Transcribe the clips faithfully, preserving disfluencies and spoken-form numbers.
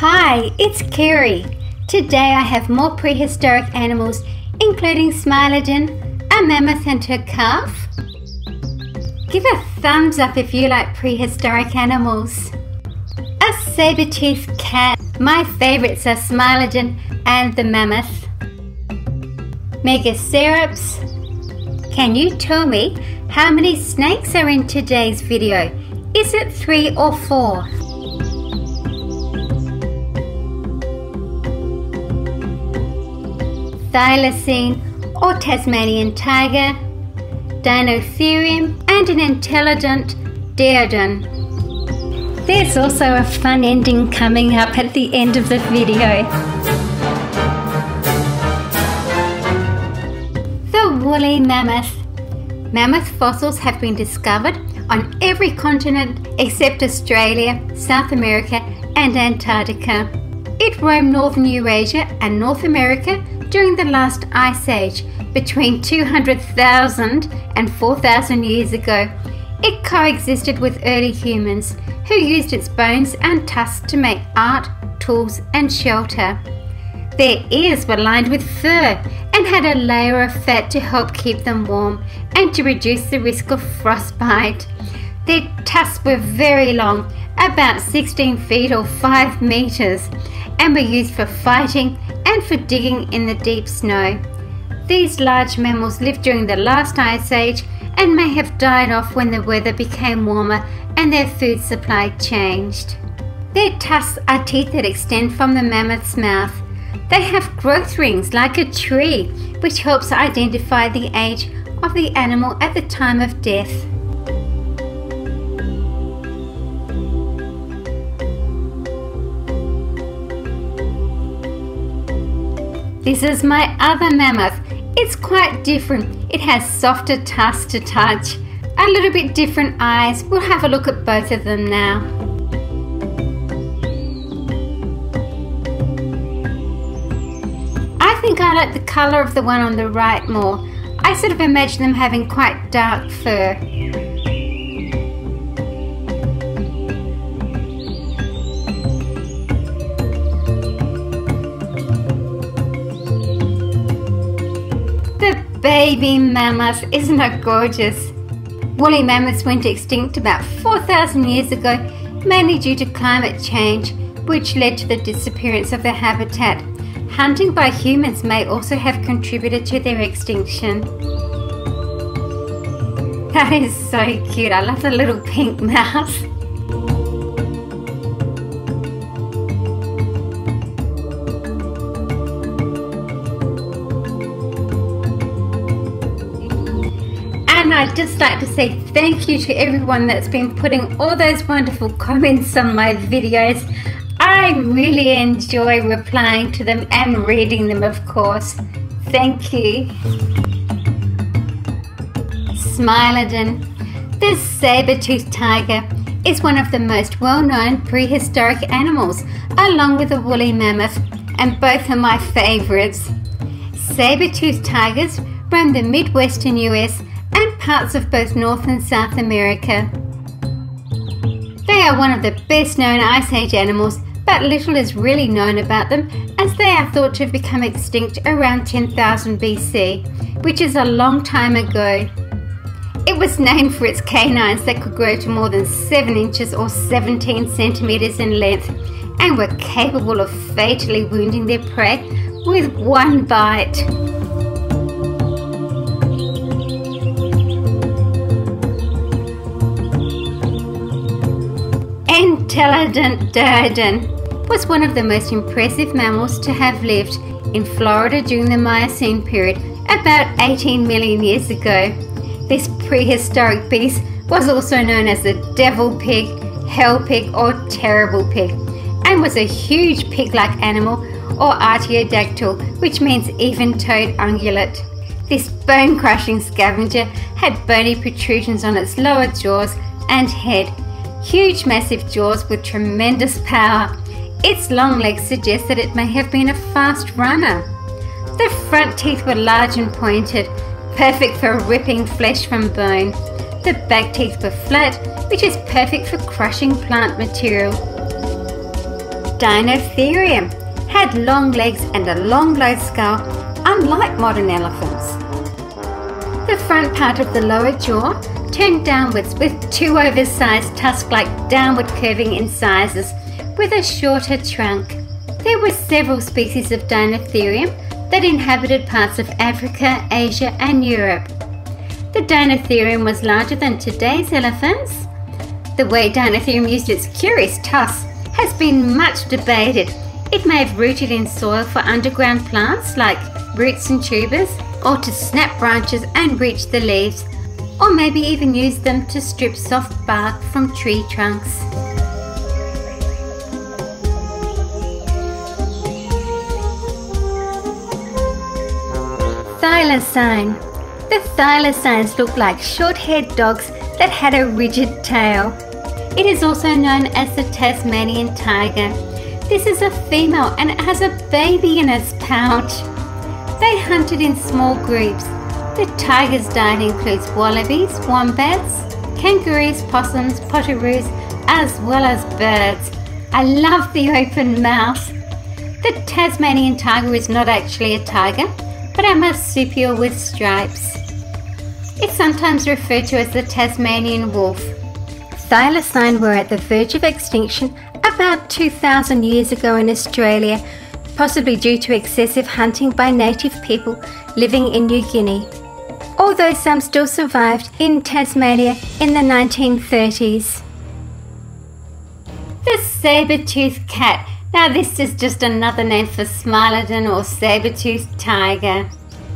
Hi, it's Kerry. Today I have more prehistoric animals including Smilodon, a mammoth and her calf. Give a thumbs up if you like prehistoric animals. A saber-toothed cat. My favourites are Smilodon and the mammoth. Megacerops. Can you tell me how many snakes are in today's video? Is it three or four? Thylacine or Tasmanian tiger, Deinotherium and an intelligent Daeodon. There's also a fun ending coming up at the end of the video. The woolly mammoth. Mammoth fossils have been discovered on every continent except Australia, South America and Antarctica. It roamed northern Eurasia and North America during the last ice age between two hundred thousand and four thousand years ago. It coexisted with early humans who used its bones and tusks to make art, tools and shelter. Their ears were lined with fur and had a layer of fat to help keep them warm and to reduce the risk of frostbite. Their tusks were very long, about sixteen feet or five meters, and were used for fighting and for digging in the deep snow. These large mammals lived during the last ice age and may have died off when the weather became warmer and their food supply changed. Their tusks are teeth that extend from the mammoth's mouth. They have growth rings like a tree, which helps identify the age of the animal at the time of death. This is my other mammoth. It's quite different. It has softer tusks to touch, a little bit different eyes. We'll have a look at both of them now. I think I like the colour of the one on the right more. I sort of imagine them having quite dark fur. Baby mammoth, isn't it gorgeous? Woolly mammoths went extinct about four thousand years ago, mainly due to climate change, which led to the disappearance of their habitat. Hunting by humans may also have contributed to their extinction. That is so cute. I love the little pink mouse. And I'd just like to say thank you to everyone that's been putting all those wonderful comments on my videos. I really enjoy replying to them and reading them, of course. Thank you. Smilodon. This saber-toothed tiger is one of the most well-known prehistoric animals, along with the woolly mammoth, and both are my favourites. Saber-toothed tigers roam the Midwestern U S and parts of both North and South America. They are one of the best known Ice Age animals, but little is really known about them as they are thought to have become extinct around ten thousand B C, which is a long time ago. It was named for its canines that could grow to more than seven inches or seventeen centimeters in length and were capable of fatally wounding their prey with one bite. Intelligent Daeodon was one of the most impressive mammals to have lived in Florida during the Miocene period about eighteen million years ago. This prehistoric beast was also known as the devil pig, hell pig or terrible pig, and was a huge pig-like animal or artiodactyl, which means even-toed ungulate. This bone-crushing scavenger had bony protrusions on its lower jaws and head. Huge massive jaws with tremendous power. Its long legs suggest that it may have been a fast runner. The front teeth were large and pointed, perfect for ripping flesh from bone. The back teeth were flat, which is perfect for crushing plant material. Deinotherium had long legs and a long blade skull, unlike modern elephants. The front part of the lower jaw turned downwards with two oversized tusk-like downward curving incisors with a shorter trunk. There were several species of Deinotherium that inhabited parts of Africa, Asia and Europe. The Deinotherium was larger than today's elephants. The way Deinotherium used its curious tusks has been much debated. It may have rooted in soil for underground plants like roots and tubers, or to snap branches and reach the leaves, or maybe even use them to strip soft bark from tree trunks. Thylacine. The thylacines look like short-haired dogs that had a rigid tail. It is also known as the Tasmanian tiger. This is a female and it has a baby in its pouch. They hunted in small groups. The tiger's diet includes wallabies, wombats, kangaroos, possums, potoroos, as well as birds. I love the open mouth. The Tasmanian tiger is not actually a tiger, but a marsupial with stripes. It's sometimes referred to as the Tasmanian wolf. Thylacine were at the verge of extinction about two thousand years ago in Australia, possibly due to excessive hunting by native people living in New Guinea, although some still survived in Tasmania in the nineteen thirties. The saber-toothed cat. Now this is just another name for Smilodon or saber-toothed tiger.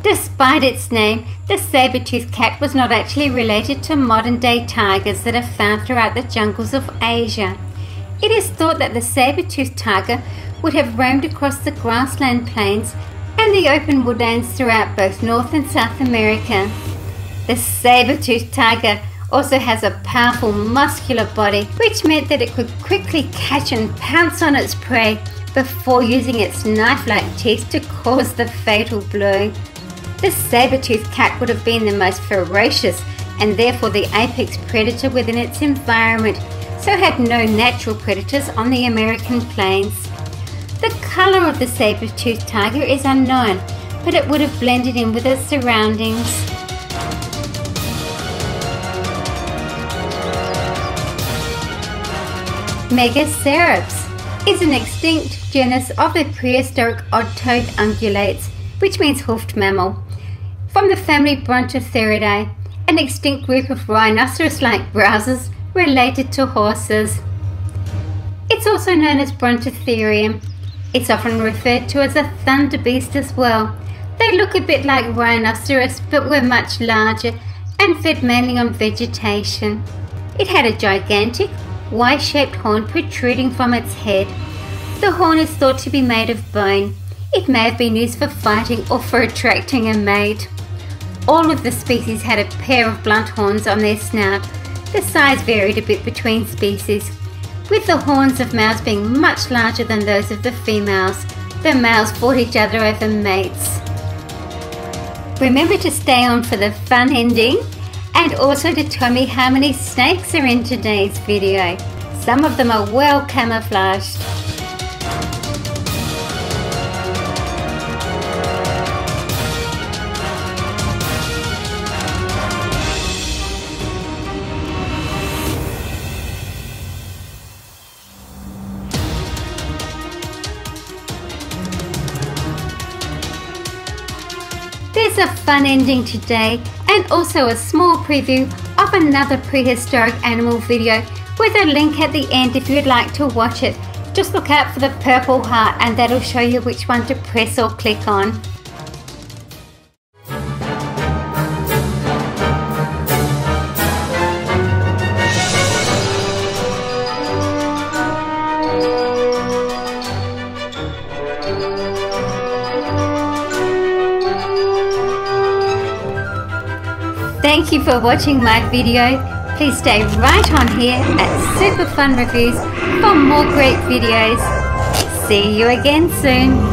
Despite its name, the saber-toothed cat was not actually related to modern-day tigers that are found throughout the jungles of Asia. It is thought that the saber-toothed tiger would have roamed across the grassland plains and the open woodlands throughout both North and South America. The saber-toothed tiger also has a powerful muscular body, which meant that it could quickly catch and pounce on its prey before using its knife-like teeth to cause the fatal blow. The saber-toothed cat would have been the most ferocious and therefore the apex predator within its environment, so had no natural predators on the American plains. The colour of the saber-toothed tiger is unknown, but it would have blended in with its surroundings. Megacerops is an extinct genus of the prehistoric odd-toed ungulates, which means hoofed mammal, from the family Brontotheriidae, an extinct group of rhinoceros-like browsers related to horses. It's also known as Brontotherium. It's often referred to as a thunder beast as well. They look a bit like rhinoceros but were much larger and fed mainly on vegetation. It had a gigantic Y-shaped horn protruding from its head. The horn is thought to be made of bone. It may have been used for fighting or for attracting a mate. All of the species had a pair of blunt horns on their snout. The size varied a bit between species, with the horns of males being much larger than those of the females. The males fought each other over mates. Remember to stay on for the fun ending, and also to tell me how many snakes are in today's video. Some of them are well camouflaged. There's a fun ending today, and also a small preview of another prehistoric animal video with a link at the end if you'd like to watch it. Just look out for the purple heart and that'll show you which one to press or click on. Thank you for watching my video. Please stay right on here at Super Fun Reviews for more great videos. See you again soon.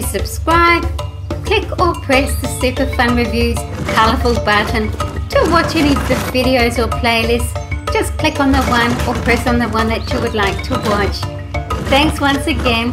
to subscribe, click or press the Super Fun Reviews colourful button. To watch any of the videos or playlists, just click on the one or press on the one that you would like to watch. Thanks once again.